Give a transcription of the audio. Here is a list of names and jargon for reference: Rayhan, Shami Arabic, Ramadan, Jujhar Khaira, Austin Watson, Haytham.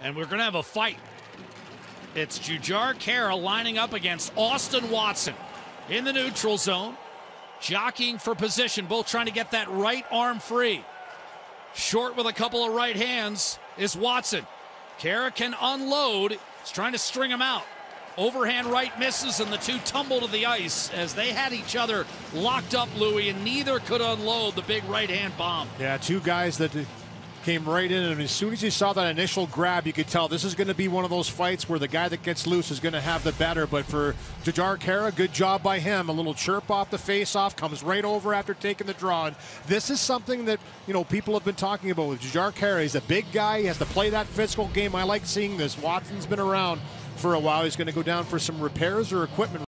and we're going to have a fight. It's Jujhar Khaira lining up against Austin Watson in the neutral zone, jockeying for position, both trying to get that right arm free. Short with a couple of right hands is Watson. Khaira can unload. He's trying to string him out. Overhand right misses, and the two tumble to the ice as they had each other locked up, Louis, and neither could unload the big right-hand bomb. Yeah, two guys that came right in, and as soon as you saw that initial grab, you could tell this is going to be one of those fights where the guy that gets loose is going to have the better. But for Jujhar Khaira, good job by him. A little chirp off the face-off, comes right over after taking the draw. And this is something that, you know, people have been talking about with Jujhar Khaira. He's a big guy. He has to play that physical game. I like seeing this. Watson's been around for a while. He's going to go down for some repairs or equipment.